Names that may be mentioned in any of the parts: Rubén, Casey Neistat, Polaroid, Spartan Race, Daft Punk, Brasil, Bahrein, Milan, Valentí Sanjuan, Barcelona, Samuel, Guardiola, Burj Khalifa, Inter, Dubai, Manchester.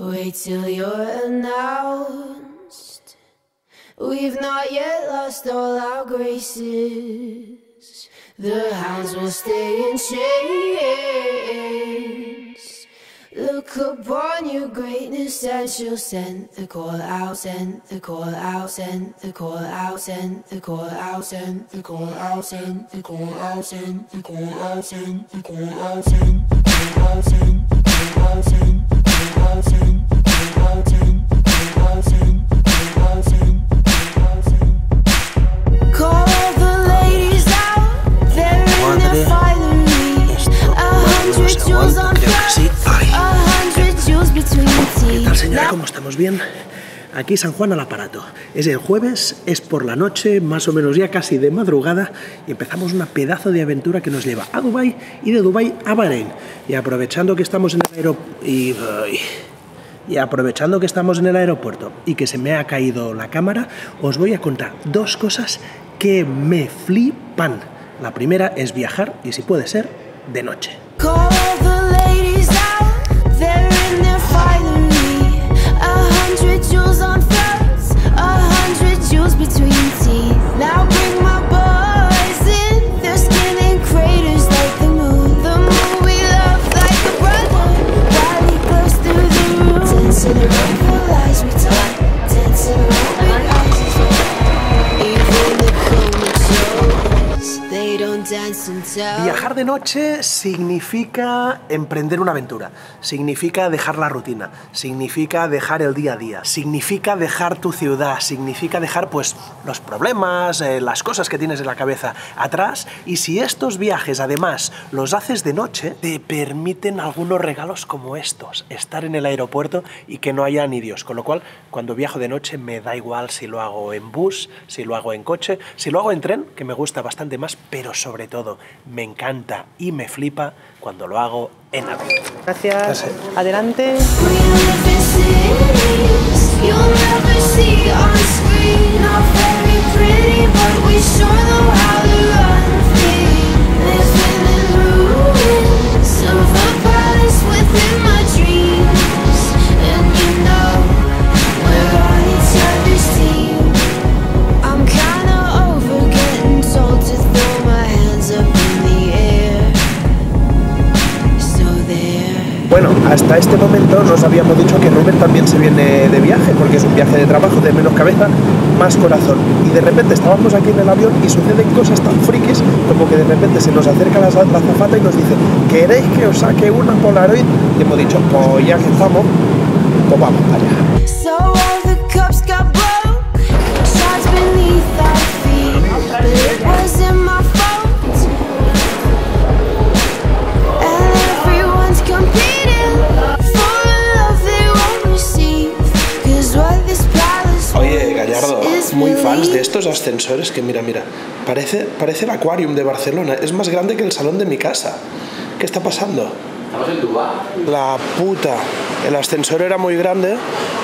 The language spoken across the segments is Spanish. Wait till you're announced. We've not yet lost all our graces. The hounds will stay in chains. Look upon your greatness and she'll send the call out, send the call out, send the call out, send the call out, send the call out, send the call out, send the call out, send the call out, send the call out, send the call out, send the call out, send the call out, send the call out, send the call out, send the call out, send. Call the ladies out, they're in their fineries. 100 jewels on fire. ¿Qué tal, señora? ¿Cómo estamos? ¿Bien? Aquí San Juan al aparato. Es el jueves, es por la noche, más o menos ya casi de madrugada, y empezamos una pedazo de aventura que nos lleva a Dubái y de Dubái a Bahrein. Y aprovechando que estamos en el aeropuerto y que se me ha caído la cámara, os voy a contar dos cosas que me flipan. La primera es viajar, y si puede ser, de noche. Viajar de noche significa emprender una aventura, significa dejar la rutina, significa dejar el día a día, significa dejar tu ciudad, significa dejar pues los problemas, las cosas que tienes en la cabeza atrás, y si estos viajes además los haces de noche, te permiten algunos regalos como estos, estar en el aeropuerto y que no haya ni Dios, con lo cual cuando viajo de noche me da igual si lo hago en bus, si lo hago en coche, si lo hago en tren, que me gusta bastante más, pero sobre todo me encanta y me flipa cuando lo hago en avión. Gracias. Adelante. Bueno, hasta este momento nos habíamos dicho que Rubén también se viene de viaje, porque es un viaje de trabajo, de menos cabeza, más corazón. Y de repente estábamos aquí en el avión y suceden cosas tan frikis, como que de repente se nos acerca la azafata y nos dice ¿queréis que os saque una Polaroid? Y hemos dicho, pues ya que estamos, pues vamos allá. Muy fans de estos ascensores que mira, parece el Aquarium de Barcelona, es más grande que el salón de mi casa. ¿Qué está pasando? Estamos en Dubái. La puta, el ascensor era muy grande,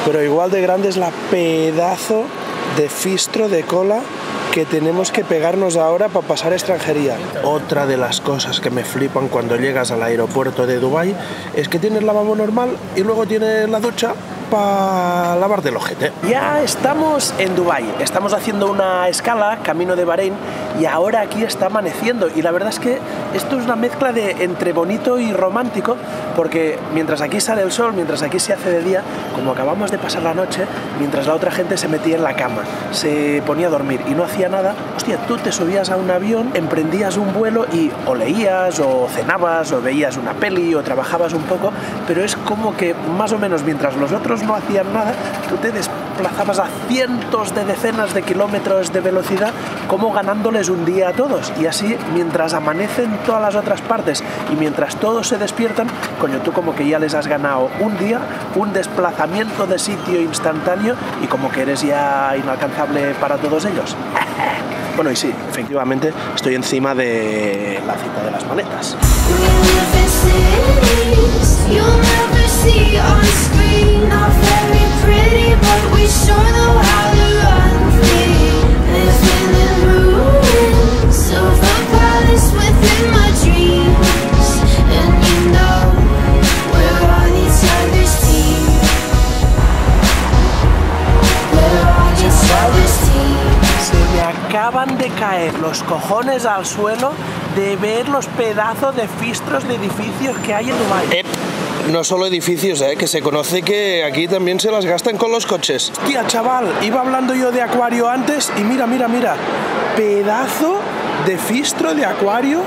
pero igual de grande es la pedazo de fistro de cola que tenemos que pegarnos ahora para pasar a extranjería. Otra de las cosas que me flipan cuando llegas al aeropuerto de Dubái es que tienes lavabo normal y luego tienes la ducha para lavarte el ojete. Ya estamos en Dubái, estamos haciendo una escala, camino de Bahrein, y ahora aquí está amaneciendo, y la verdad es que esto es una mezcla de entre bonito y romántico, porque mientras aquí sale el sol, mientras aquí se hace de día, como acabamos de pasar la noche, mientras la otra gente se metía en la cama, se ponía a dormir y no hacía nada, hostia, tú te subías a un avión, emprendías un vuelo y o leías, o cenabas, o veías una peli, o trabajabas un poco, pero es como que más o menos mientras los otros no hacían nada, tú te desplazabas a cientos de decenas de kilómetros de velocidad, como ganándoles un día a todos, y así mientras amanecen todas las otras partes y mientras todos se despiertan, coño, tú como que ya les has ganado un día, un desplazamiento de sitio instantáneo, y como que eres ya inalcanzable para todos ellos. Bueno, y sí, efectivamente estoy encima de la cita de las maletas. caer los cojones al suelo de ver los pedazos de fistros de edificios que hay en Dubái. No solo edificios, que se conoce que aquí también se las gastan con los coches. Hostia, chaval, iba hablando yo de acuario antes y mira, mira, mira, pedazo de fistro de acuario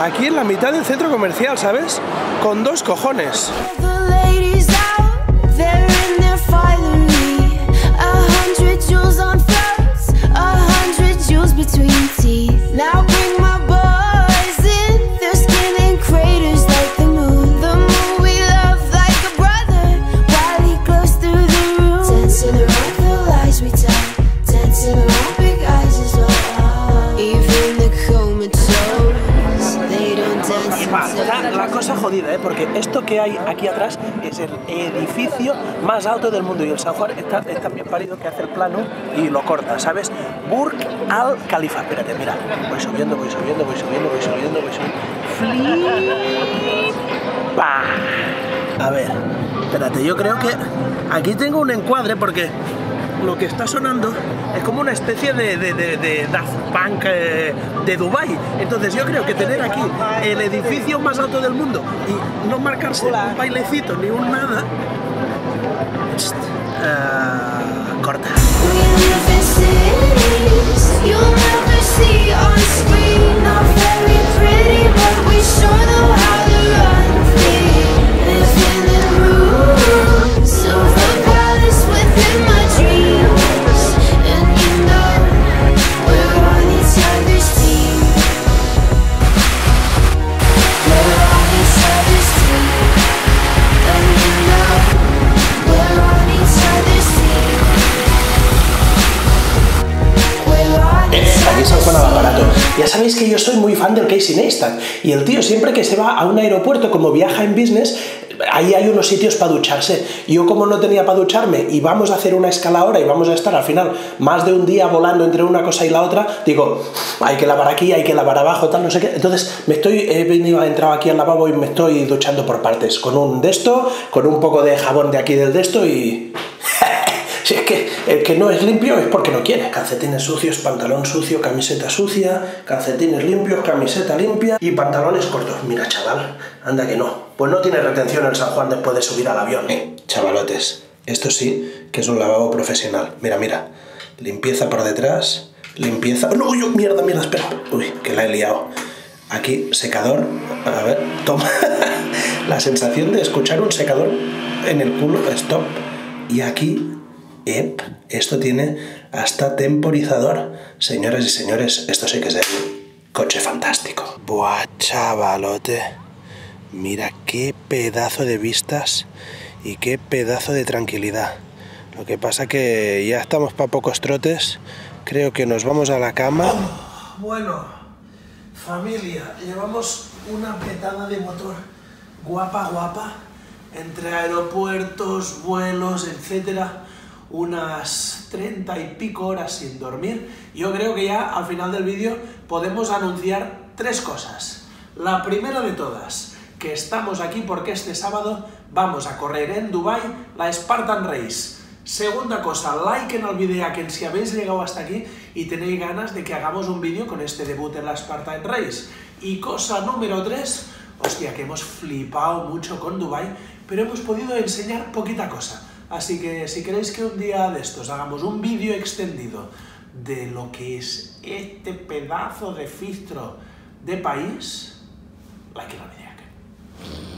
aquí en la mitad del centro comercial, ¿sabes? Con dos cojones. La cosa jodida, porque esto que hay aquí atrás es el edificio más alto del mundo y el Sahuar está bien parido que hace el plano y lo corta, ¿sabes? Burj Khalifa, espérate, mira, voy subiendo. ¡Bah! A ver, espérate, yo creo que aquí tengo un encuadre porque lo que está sonando es como una especie de Daft Punk de Dubai. Entonces yo creo que tener aquí el edificio más alto del mundo y no marcarse un bailecito ni un nada... corta. Ya sabéis que yo soy muy fan del Casey Neistat y el tío siempre que se va a un aeropuerto, como viaja en business, ahí hay unos sitios para ducharse. Yo como no tenía para ducharme y vamos a hacer una escala ahora y vamos a estar al final más de un día volando entre una cosa y la otra, digo, hay que lavar aquí, hay que lavar abajo, tal, no sé qué. Entonces he entrado aquí al lavabo y me estoy duchando por partes, con un de esto, con un poco de jabón de aquí del de esto y... Si es que el que no es limpio es porque no quiere. Calcetines sucios, pantalón sucio, camiseta sucia, calcetines limpios, camiseta limpia y pantalones cortos. Mira, chaval, anda que no. Pues no tiene retención el San Juan después de subir al avión. Chavalotes, esto sí que es un lavabo profesional. Mira, mira, limpieza por detrás, limpieza... ¡No, yo! ¡Mierda, mierda! Espera. Uy, que la he liado. Aquí, secador. A ver, toma. La sensación de escuchar un secador en el culo. Stop. Y aquí... esto tiene hasta temporizador. Señoras y señores, esto sí que es el coche fantástico. Buah, chavalote. Mira qué pedazo de vistas y qué pedazo de tranquilidad. Lo que pasa que ya estamos para pocos trotes. Creo que nos vamos a la cama. Bueno, familia, llevamos una petada de motor guapa, guapa. Entre aeropuertos, vuelos, etcétera. Unas 30 y pico horas sin dormir. Yo creo que ya al final del vídeo podemos anunciar tres cosas. La primera de todas, que estamos aquí porque este sábado vamos a correr en Dubai la Spartan Race. Segunda cosa, like en el vídeo a quien si habéis llegado hasta aquí y tenéis ganas de que hagamos un vídeo con este debut en la Spartan Race. Y cosa número 3, hostia, que hemos flipado mucho con Dubai, pero hemos podido enseñar poquita cosa. Así que si queréis que un día de estos hagamos un vídeo extendido de lo que es este pedazo de fistro de país, like en el vídeo.